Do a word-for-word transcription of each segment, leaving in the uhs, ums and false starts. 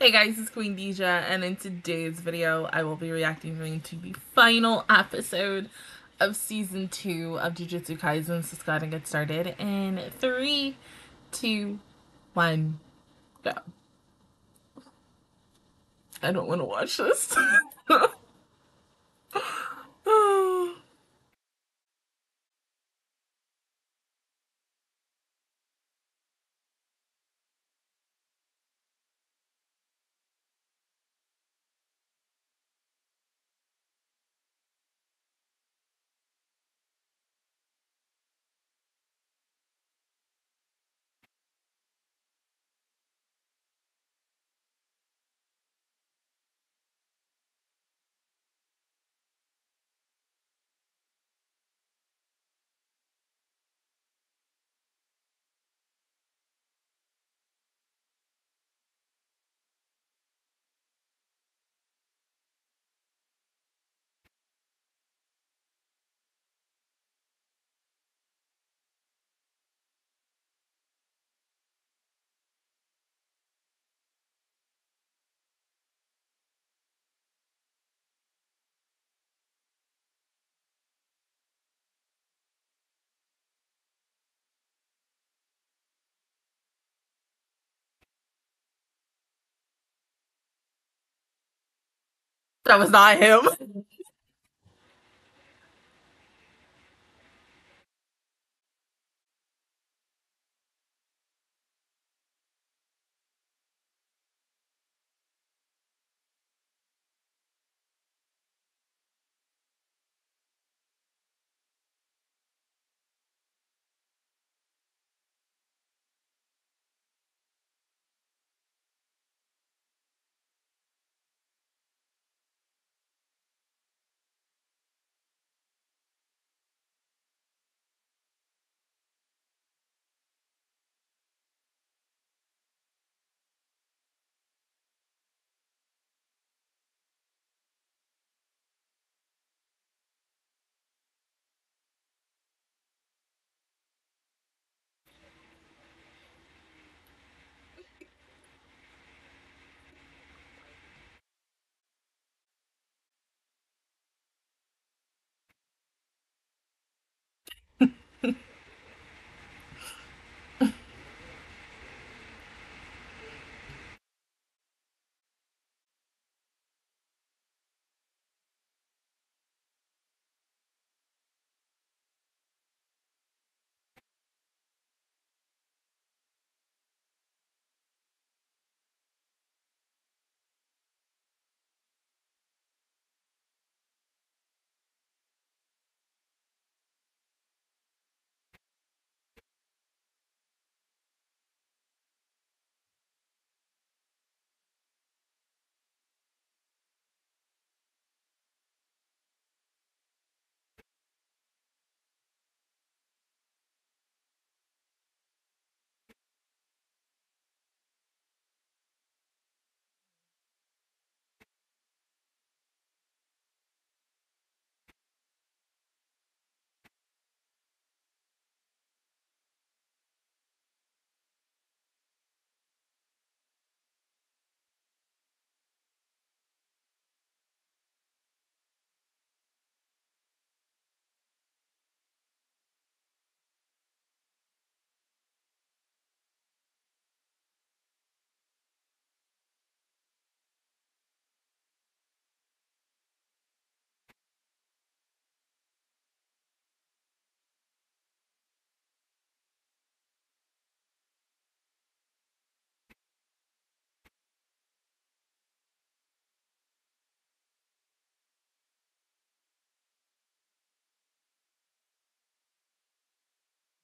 Hey guys, it's Queendija, and in today's video I will be reacting to the final episode of season two of Jujutsu Kaisen. So let's go ahead and get started in three, two, one, go. I don't want to watch this. That was not him.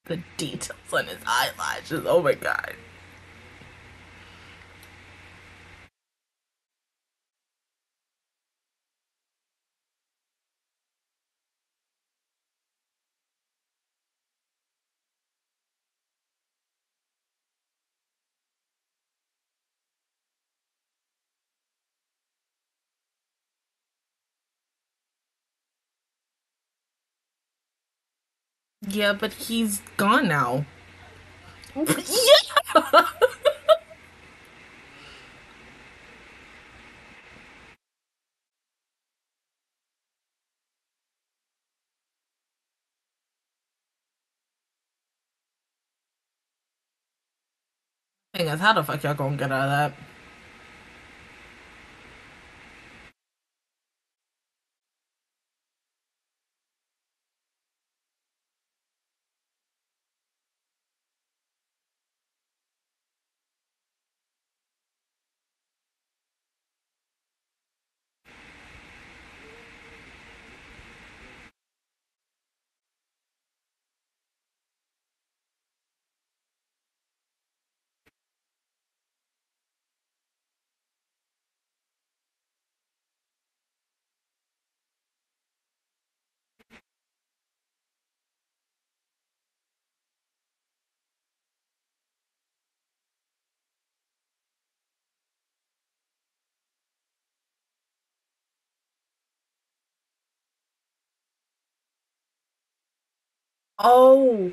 The details on his eyelashes, oh my god. Yeah, but he's gone now. Yeah! Thing is, how the fuck y'all gonna get out of that? Oh!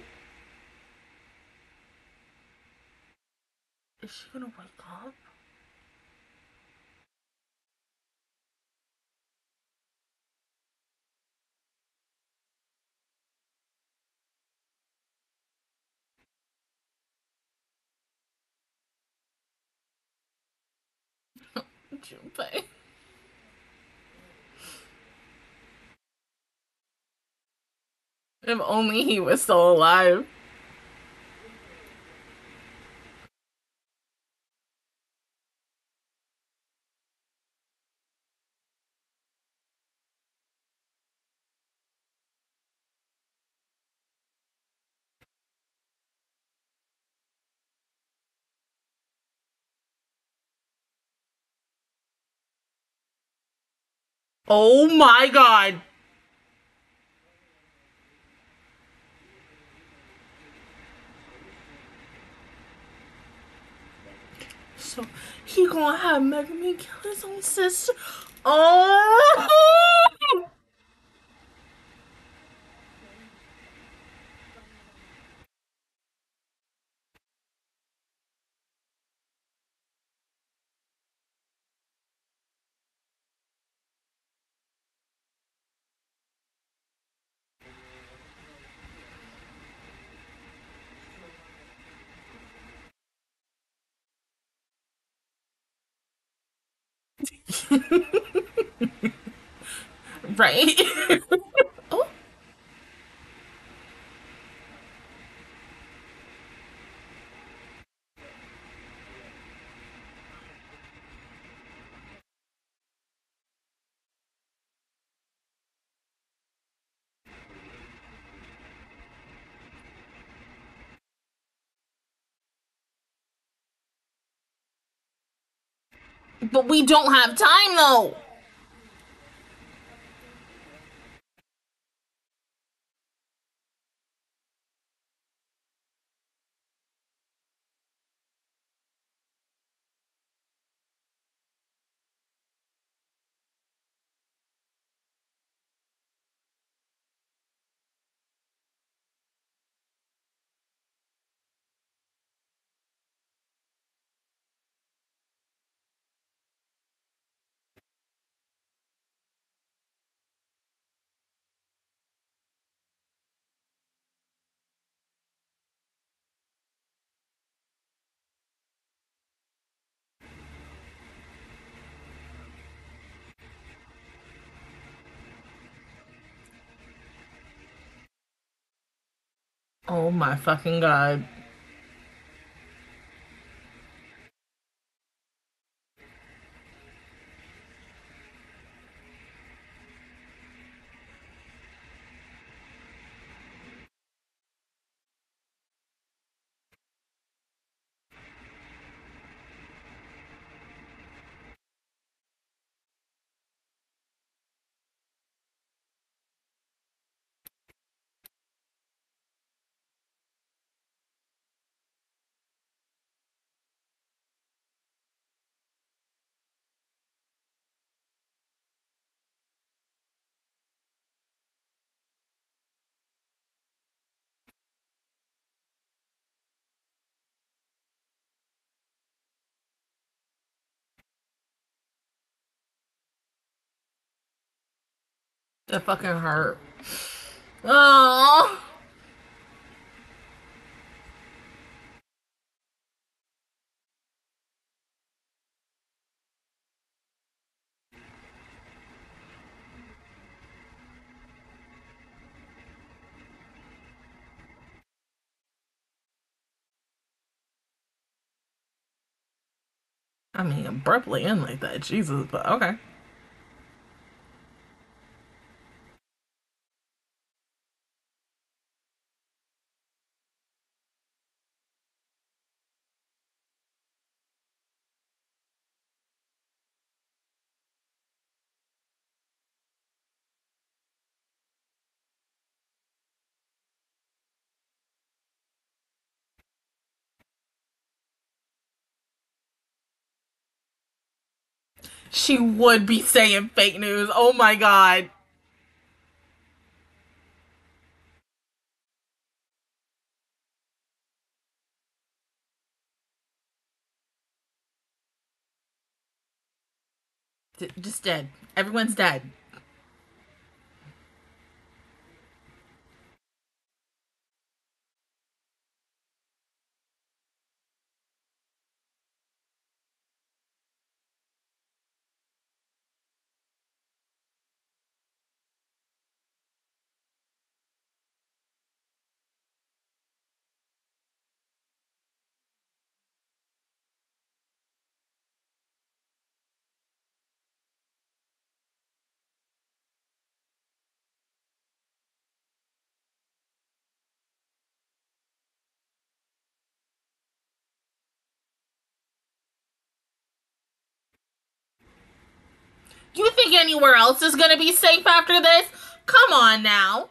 Is she gonna wake up? Junpei. If only he was still alive. Oh my God. So he gonna have Megumi kill his own sister. Oh! Right? Oh. But we don't have time though. Oh my fucking God. That fucking hurt. Oh. I mean, abruptly end like that, Jesus, but okay. She would be saying fake news. Oh my God. D- just dead. Everyone's dead. You think anywhere else is gonna be safe after this? Come on now.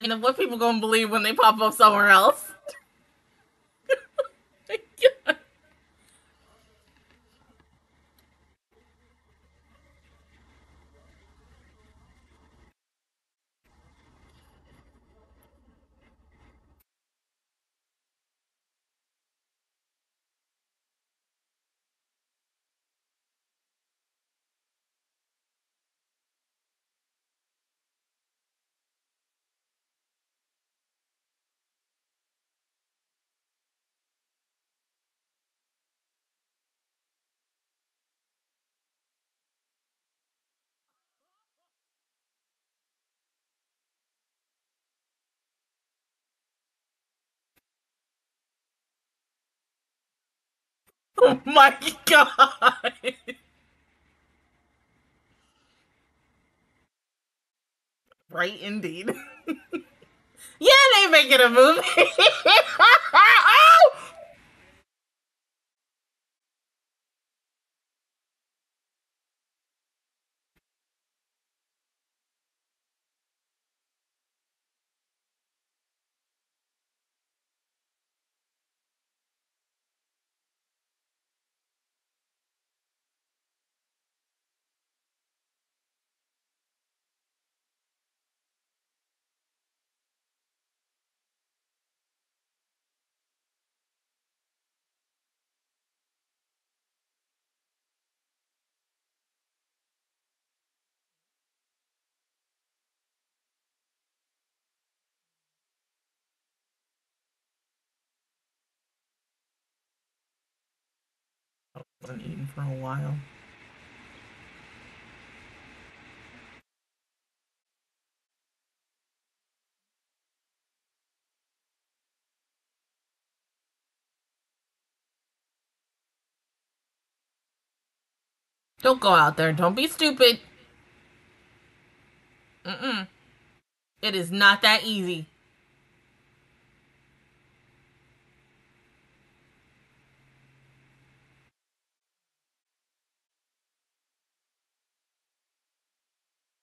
And what people gonna believe when they pop up somewhere else? Oh my God. Right indeed. Yeah, they making a movie. Oh! Wasn't eating for a while. Don't go out there. Don't be stupid. Mm-mm. It is not that easy.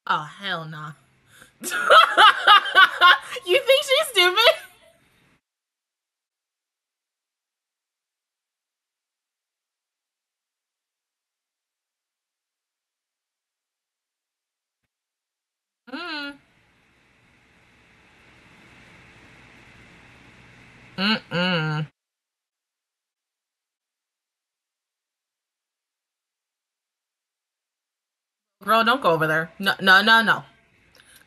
Oh, hell nah. You think she's stupid? Mm. Mm-mm. Girl, don't go over there. No, no, no, no.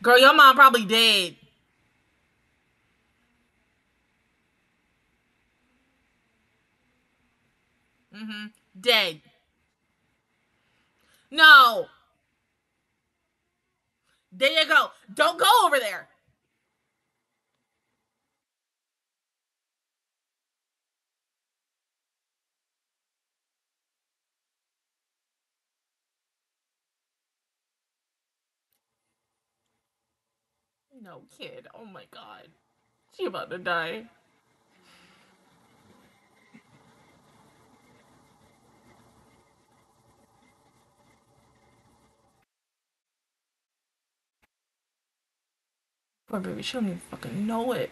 Girl, your mom probably dead. Mm-hmm. Dead. No. There you go. Don't go over there. No, kid. Oh, my God. She about to die. Poor baby. She don't even fucking know it.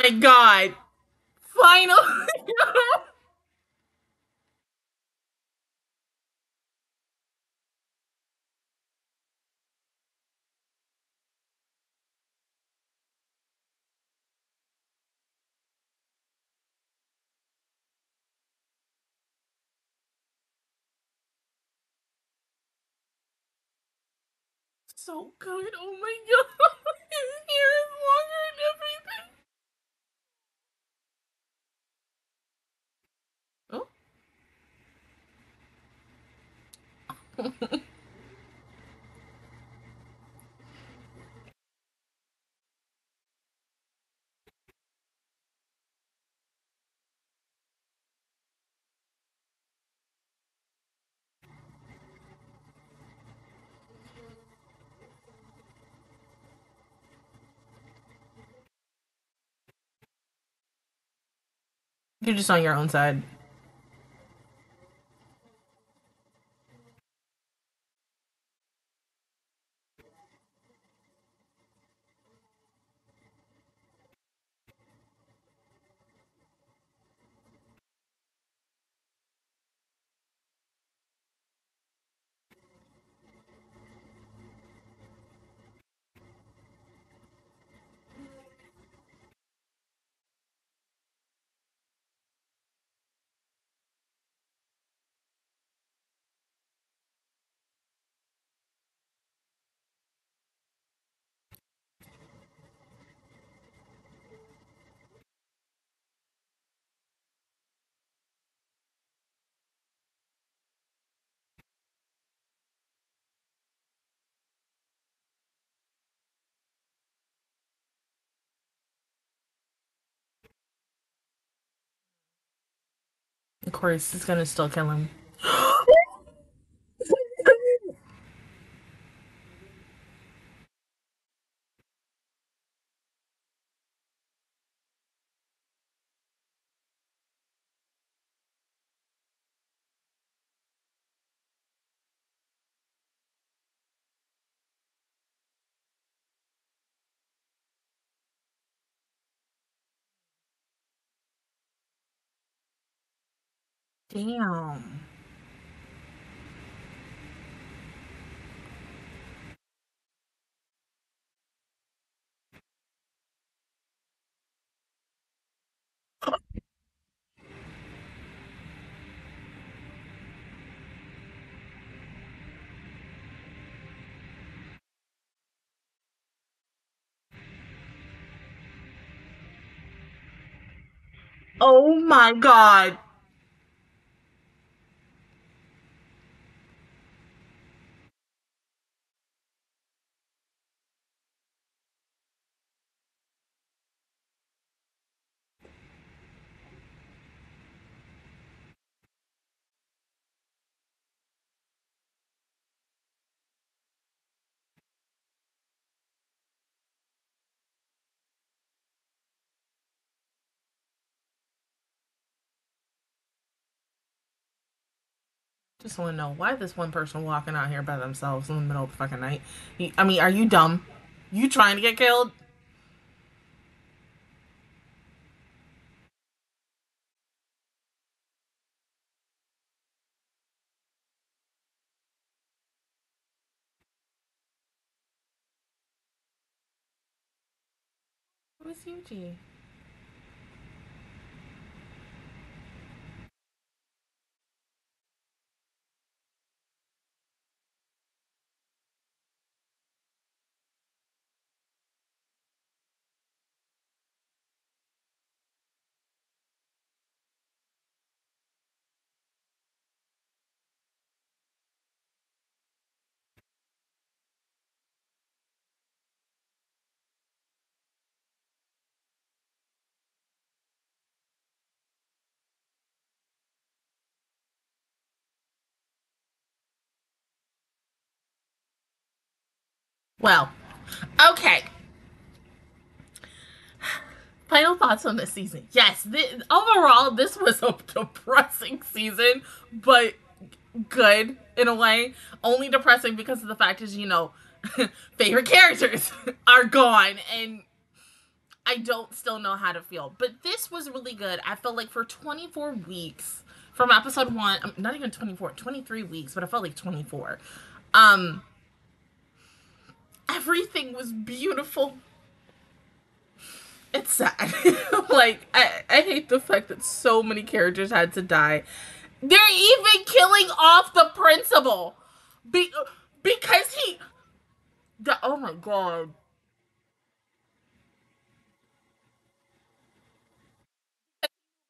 My God, finally. So good. Oh my God, his hair is longer and everything. You're just on your own side. Of course, it's gonna still kill him. Damn. Oh my god. Just want to know, why this one person walking out here by themselves in the middle of the fucking night? I mean, are you dumb? You trying to get killed? Who is Yuji? Well, okay. Final thoughts on this season. Yes, this, overall, this was a depressing season, but good in a way. Only depressing because of the fact is, you know, favorite characters are gone, and I don't still know how to feel. But this was really good. I felt like for twenty-four weeks, from episode one, not even twenty-four, twenty-three weeks, but I felt like twenty-four. Um... Everything was beautiful. It's sad. Like, I, I hate the fact that so many characters had to die. They're even killing off the principal. Be because he... The, oh my god.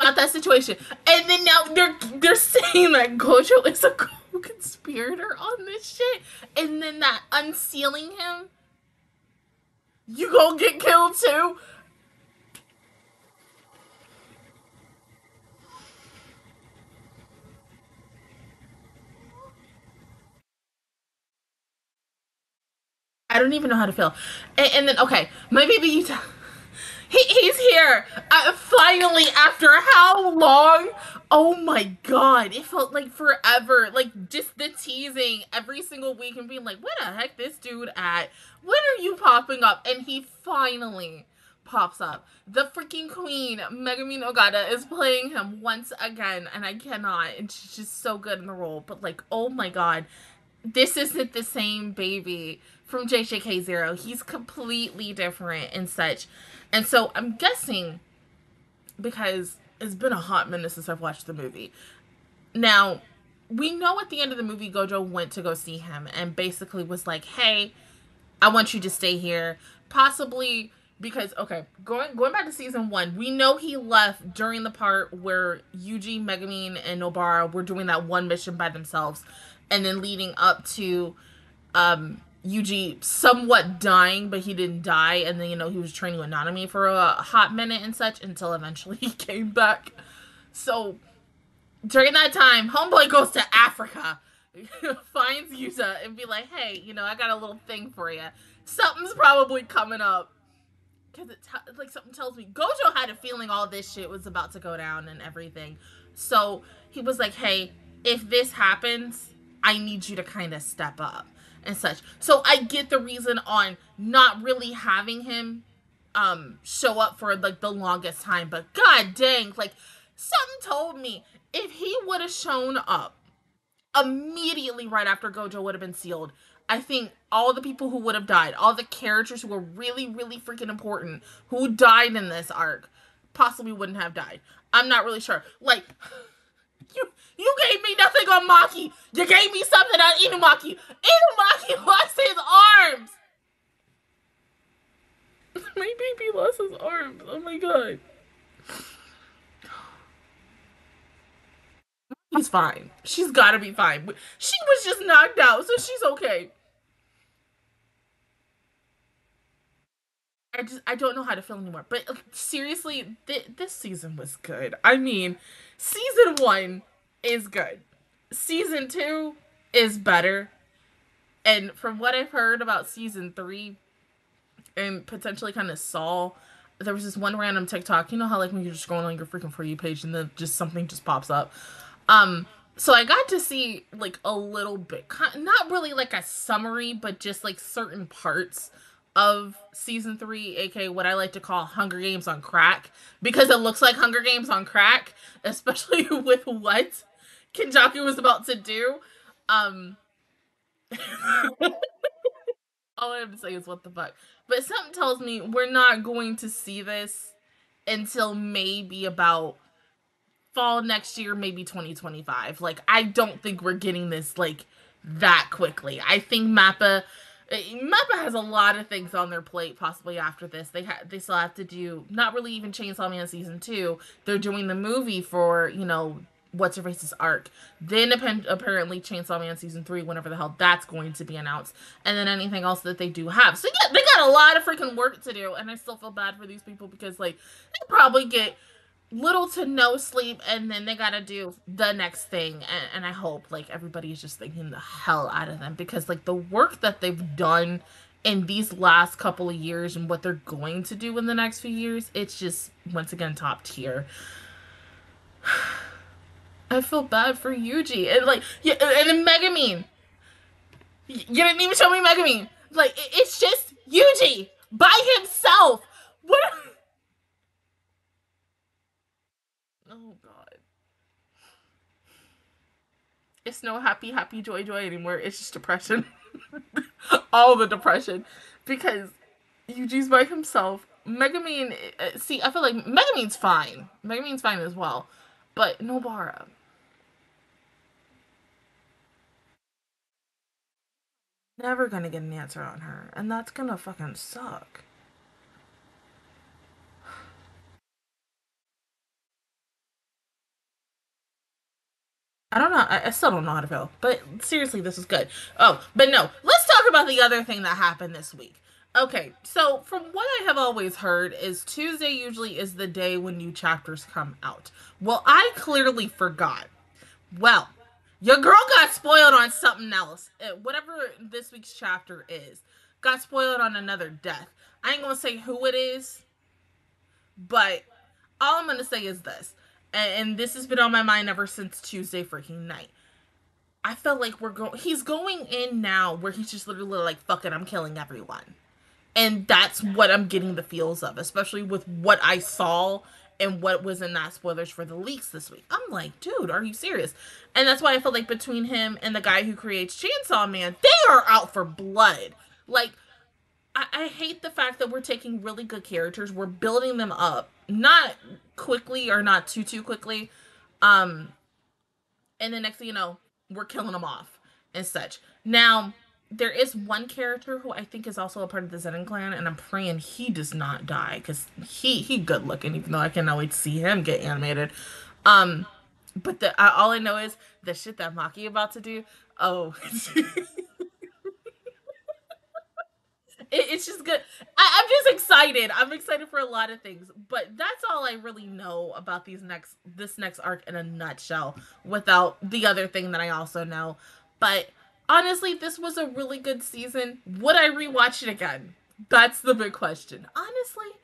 About that situation. And then now they're, they're saying that Gojo is a... conspirator on this shit, and then that unsealing him, you gonna get killed too? I don't even know how to feel. And, and then, okay, my baby Yuta, he, he's here, uh, finally, after how long? Oh my god, it felt like forever. Like, just the teasing every single week and being like, where the heck this dude at? When are you popping up? And he finally pops up. The freaking queen, Megumi Nogata, is playing him once again, and I cannot. And she's just so good in the role. But like, oh my god, this isn't the same baby from J J K zero. He's completely different and such. And so I'm guessing, because... it's been a hot minute since I've watched the movie. Now, we know at the end of the movie, Gojo went to go see him and basically was like, hey, I want you to stay here. Possibly because, okay, going going back to season one, we know he left during the part where Yuji, Megumi, and Nobara were doing that one mission by themselves. And then leading up to um, Yuji somewhat dying, but he didn't die, and then, you know, he was training with Nanami for a hot minute and such, until eventually he came back. So, during that time, homeboy goes to Africa, finds Yuta, and be like, hey, you know, I got a little thing for you. Something's probably coming up. Because, like, something tells me, Gojo had a feeling all this shit was about to go down and everything. So, he was like, hey, if this happens, I need you to kind of step up. And such. So I get the reason on not really having him um show up for like the longest time, but god dang, like something told me if he would have shown up immediately right after Gojo would have been sealed, I think all the people who would have died, all the characters who were really really freaking important who died in this arc possibly wouldn't have died. I'm not really sure. Like, You you gave me nothing on Maki. You gave me something on Inumaki. Inumaki lost his arms. My baby lost his arms. Oh my god. She's fine. She's gotta be fine. She was just knocked out, so she's okay. I just, I don't know how to feel anymore. But seriously, th this season was good. I mean, season one is good. Season two is better. And from what I've heard about season three and potentially kind of Saul, there was this one random TikTok. You know how like when you're just scrolling on your freaking For You page and then just something just pops up. Um, so I got to see like a little bit, not really like a summary, but just like certain parts of season three, aka what I like to call Hunger Games on crack, because it looks like Hunger Games on crack, especially with what Kenjaku was about to do. Um, all I have to say is what the fuck. But something tells me we're not going to see this until maybe about fall next year, maybe twenty twenty-five. Like, I don't think we're getting this like that quickly. I think MAPPA MAPPA has a lot of things on their plate possibly after this. They ha they still have to do not really even Chainsaw Man season two. They're doing the movie for, you know, what's her face's arc. Then apparently Chainsaw Man season three, whenever the hell that's going to be announced. And then anything else that they do have. So yeah, they got a lot of freaking work to do. And I still feel bad for these people because like they probably get little to no sleep and then they gotta do the next thing. And, and I hope like everybody is just thinking the hell out of them, because like the work that they've done in these last couple of years and what they're going to do in the next few years, it's just once again top tier. I feel bad for Yuji and like yeah, and then Megumi. You didn't even show me Megumi. Like it, it's just Yuji by himself. What? Oh God. It's no happy, happy, joy, joy anymore. It's just depression. All the depression, because Yuji's by himself. Megumi, uh, see, I feel like Megumi's fine. Megumi's fine as well, but Nobara. Never gonna get an answer on her, and that's gonna fucking suck. I don't know. I, I still don't know how to feel, but seriously, this is good. Oh, but no, let's talk about the other thing that happened this week. Okay, so from what I have always heard is Tuesday usually is the day when new chapters come out. Well, I clearly forgot. Well, your girl got spoiled on something else. Whatever this week's chapter is, got spoiled on another death. I ain't gonna say who it is, but all I'm gonna say is this. And this has been on my mind ever since Tuesday freaking night. I felt like we're going, he's going in now where he's just literally like, fuck it, I'm killing everyone. And that's what I'm getting the feels of, especially with what I saw and what was in that spoilers for the leaks this week. I'm like, dude, are you serious? And that's why I felt like between him and the guy who creates Chainsaw Man, they are out for blood. Like, I, I hate the fact that we're taking really good characters, we're building them up, not quickly or not too too quickly, um and the next thing you know we're killing them off and such. Now there is one character who I think is also a part of the Zenin clan, and I'm praying he does not die, because he he good looking, even though I cannot wait to see him get animated. Um but the I, all I know is the shit that Maki about to do. Oh. It's just good. I, I'm just excited. I'm excited for a lot of things, but that's all I really know about these next this next arc in a nutshell, without the other thing that I also know. But honestly, this was a really good season. Would I rewatch it again? That's the big question. Honestly,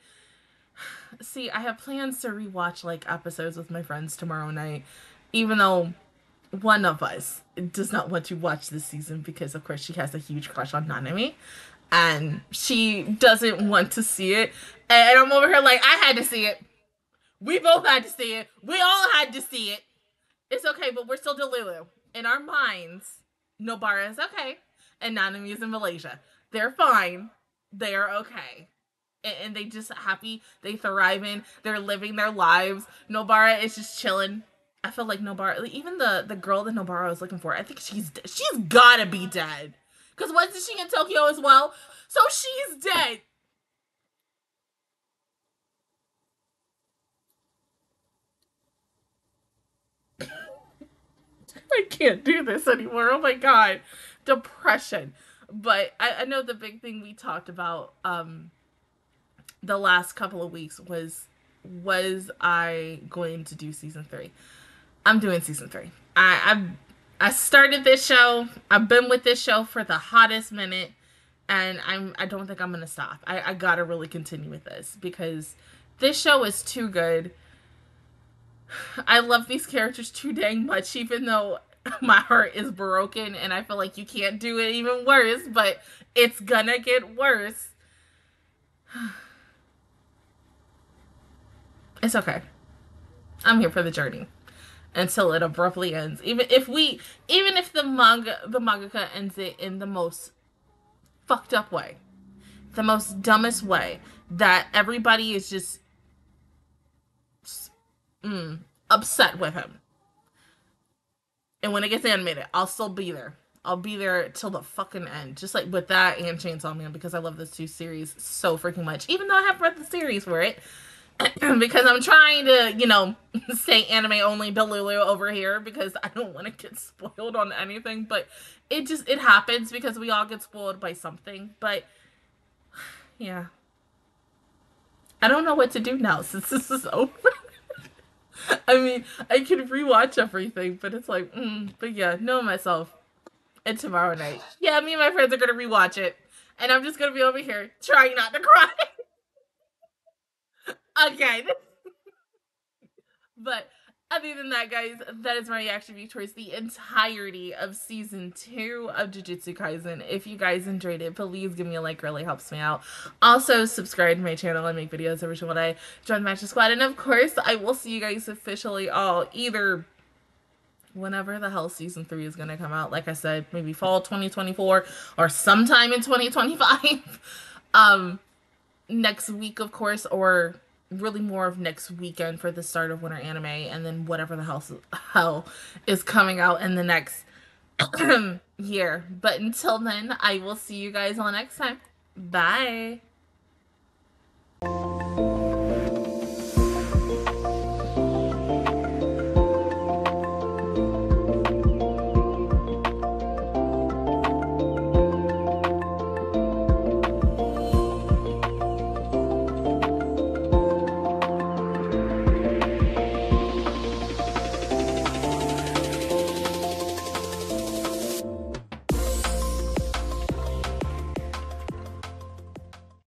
see, I have plans to rewatch like episodes with my friends tomorrow night, even though one of us does not want to watch this season because, of course, she has a huge crush on Nanami. And she doesn't want to see it. And I'm over here like, I had to see it. We both had to see it. We all had to see it. It's okay, but we're still Delulu. In our minds, Nobara is okay. And Nanami is in Malaysia. They're fine. They are okay. And, and they just happy. They thriving. They're living their lives. Nobara is just chilling. I feel like Nobara, like even the, the girl that Nobara was looking for, I think she's she's gotta be dead. Because wasn't she in Tokyo as well? So she's dead. I can't do this anymore. Oh my God. Depression. But I, I know the big thing we talked about um, the last couple of weeks was, was I going to do season three? I'm doing season three. I, I I started this show. I've been with this show for the hottest minute, and I'm I don't think I'm gonna stop. I, I gotta really continue with this because this show is too good. I love these characters too dang much, even though my heart is broken and I feel like you can't do it even worse, but it's gonna get worse. It's okay. I'm here for the journey until it abruptly ends. Even if we, even if the manga, the mangaka ends it in the most fucked up way, the most dumbest way that everybody is just, just mm, upset with him. And when it gets animated, I'll still be there. I'll be there till the fucking end. Just like with that and Chainsaw Man, because I love those two series so freaking much. Even though I haven't read the series for it. Because I'm trying to, you know, stay anime only Delulu over here because I don't want to get spoiled on anything, but it just, it happens because we all get spoiled by something, but yeah. I don't know what to do now since this is over. I mean, I can rewatch everything, but it's like, mm, but yeah, know myself. And tomorrow night. Yeah, me and my friends are going to rewatch it, and I'm just going to be over here trying not to cry. Okay. But other than that, guys, that is my reaction view towards the entirety of season two of Jujutsu Kaisen. If you guys enjoyed it, please give me a like. Really helps me out. Also, subscribe to my channel. I make videos every single day. Join the Matcha Squad. And of course, I will see you guys officially all either whenever the hell season three is going to come out. Like I said, maybe fall twenty twenty-four or sometime in twenty twenty-five. um, next week, of course, or really more of next weekend for the start of winter anime, and then whatever the hell, hell is coming out in the next year. But until then, I will see you guys all next time. Bye.